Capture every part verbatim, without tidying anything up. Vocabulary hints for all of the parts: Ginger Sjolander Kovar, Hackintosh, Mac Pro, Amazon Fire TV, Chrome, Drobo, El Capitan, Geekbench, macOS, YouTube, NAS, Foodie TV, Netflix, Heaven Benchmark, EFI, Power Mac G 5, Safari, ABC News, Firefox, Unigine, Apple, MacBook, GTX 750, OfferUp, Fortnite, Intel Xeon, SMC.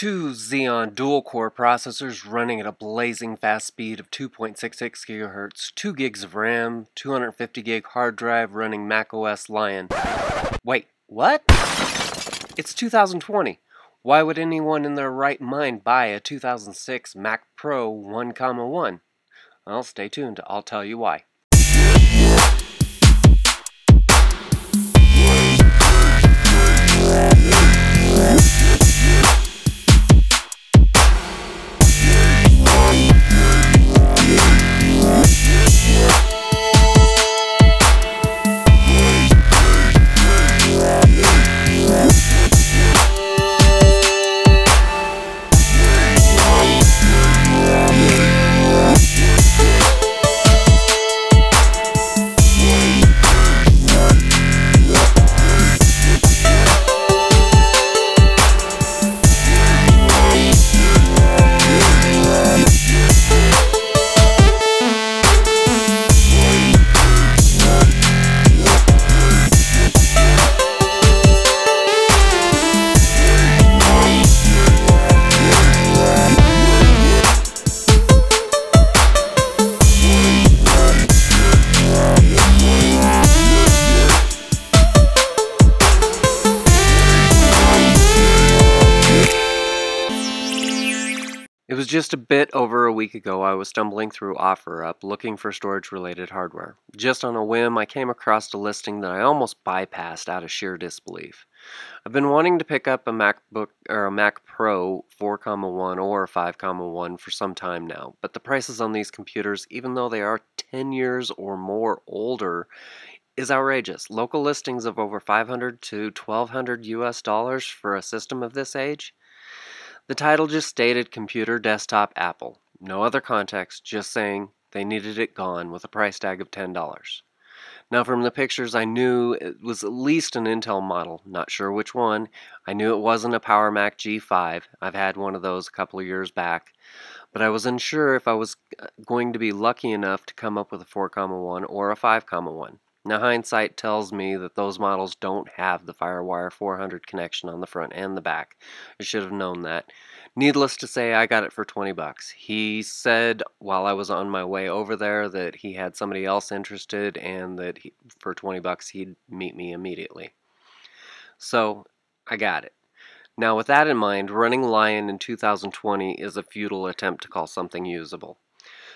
Two Xeon dual-core processors running at a blazing fast speed of two point six six gigahertz, two gigs of RAM, two hundred fifty gig hard drive running macOS Lion. Wait, what? It's two thousand twenty. Why would anyone in their right mind buy a two thousand six Mac Pro one comma one? Well, stay tuned. I'll tell you why. It was just a bit over a week ago I was stumbling through OfferUp looking for storage-related hardware. Just on a whim, I came across a listing that I almost bypassed out of sheer disbelief. I've been wanting to pick up a MacBook or a Mac Pro four comma one or five comma one for some time now, but the prices on these computers, even though they are ten years or more older, is outrageous. Local listings of over five hundred to twelve hundred U S dollars for a system of this age? The title just stated computer desktop Apple. No other context, just saying they needed it gone with a price tag of ten dollars. Now from the pictures I knew it was at least an Intel model, not sure which one. I knew it wasn't a Power Mac G five, I've had one of those a couple of years back. But I was unsure if I was going to be lucky enough to come up with a four comma one or a five comma one. Now hindsight tells me that those models don't have the FireWire four hundred connection on the front and the back. I should have known that. Needless to say, I got it for twenty bucks. He said while I was on my way over there that he had somebody else interested and that he, for twenty bucks he'd meet me immediately. So I got it. Now with that in mind, running Lion in two thousand twenty is a futile attempt to call something usable.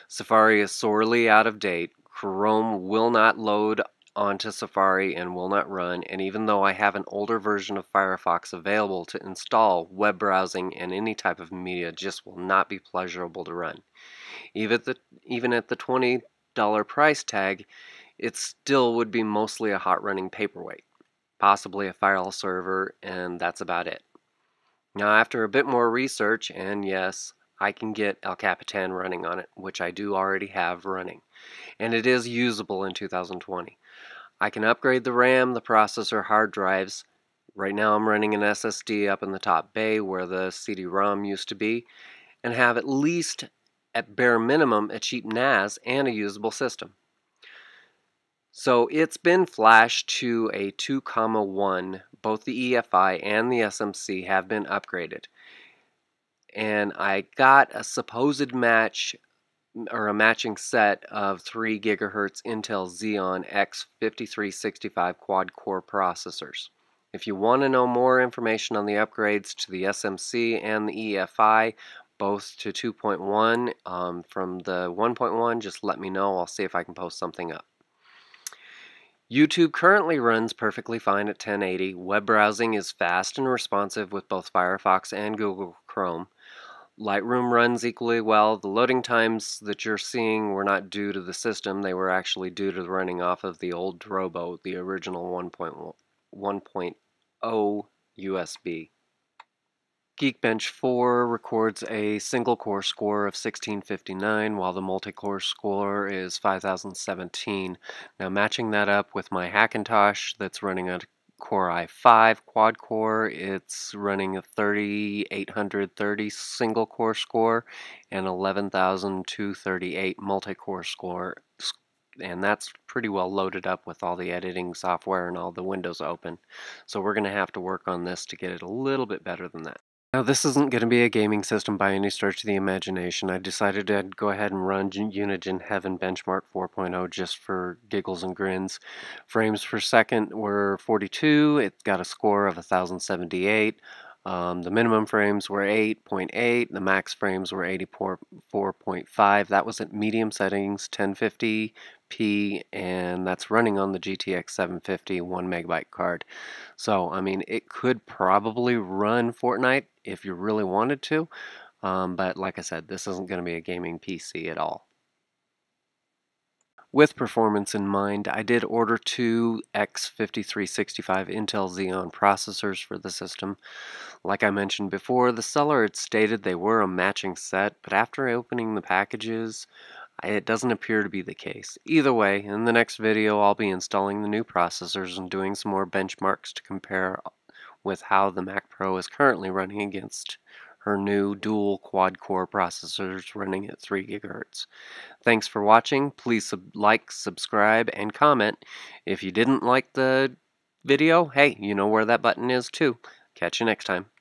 Safari is sorely out of date. Chrome will not load onto Safari and will not run, and even though I have an older version of Firefox available to install, web browsing and any type of media just will not be pleasurable to run. Even at the, even at the twenty dollar price tag, it still would be mostly a hot running paperweight, possibly a file server, and that's about it. Now after a bit more research, and yes, I can get El Capitan running on it, which I do already have running. And it is usable in two thousand twenty. I can upgrade the RAM, the processor, hard drives. Right now I'm running an S S D up in the top bay where the C D ROM used to be, and have at least, at bare minimum, a cheap N A S and a usable system. So it's been flashed to a two comma one. Both the E F I and the S M C have been upgraded. And I got a supposed match or a matching set of three gigahertz Intel Xeon X fifty-three sixty-five quad core processors. If you want to know more information on the upgrades to the S M C and the E F I, both to two point one um, from the one point one, just let me know. I'll see if I can post something up. YouTube currently runs perfectly fine at ten eighty. Web browsing is fast and responsive with both Firefox and Google Chrome. Lightroom runs equally well. The loading times that you're seeing were not due to the system, they were actually due to running off of the old Drobo, the original one point oh U S B. Geekbench four records a single core score of sixteen fifty-nine while the multi-core score is five thousand seventeen. Now matching that up with my Hackintosh that's running a Core i five quad core, it's running a thirty-eight thirty single core score and eleven thousand two hundred thirty-eight multi-core score, and that's pretty well loaded up with all the editing software and all the windows open. So we're going to have to work on this to get it a little bit better than that. Now this isn't going to be a gaming system by any stretch of the imagination. I decided I'd go ahead and run Unigine Heaven Benchmark four point oh just for giggles and grins. Frames per second were forty-two, it's got a score of one thousand seventy-eight. Um, the minimum frames were eight point eight, the max frames were eighty-four point five. That was at medium settings, ten fifty p, and that's running on the G T X seven fifty one megabyte card. So, I mean, it could probably run Fortnite if you really wanted to, um, but like I said, this isn't going to be a gaming P C at all. With performance in mind, I did order two X fifty-three sixty-five Intel Xeon processors for the system. Like I mentioned before, the seller had stated they were a matching set, but after opening the packages, it doesn't appear to be the case. Either way, in the next video, I'll be installing the new processors and doing some more benchmarks to compare with how the Mac Pro is currently running against her new dual quad-core processors running at three gigahertz. Thanks for watching. Please sub like, subscribe, and comment. If you didn't like the video, hey, you know where that button is too. Catch you next time.